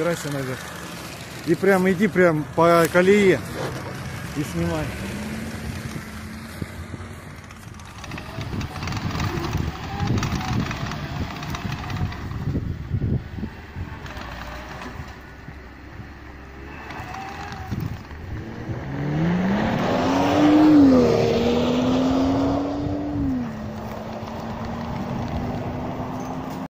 забирайся наверх. И прям иди прям по колее и снимай.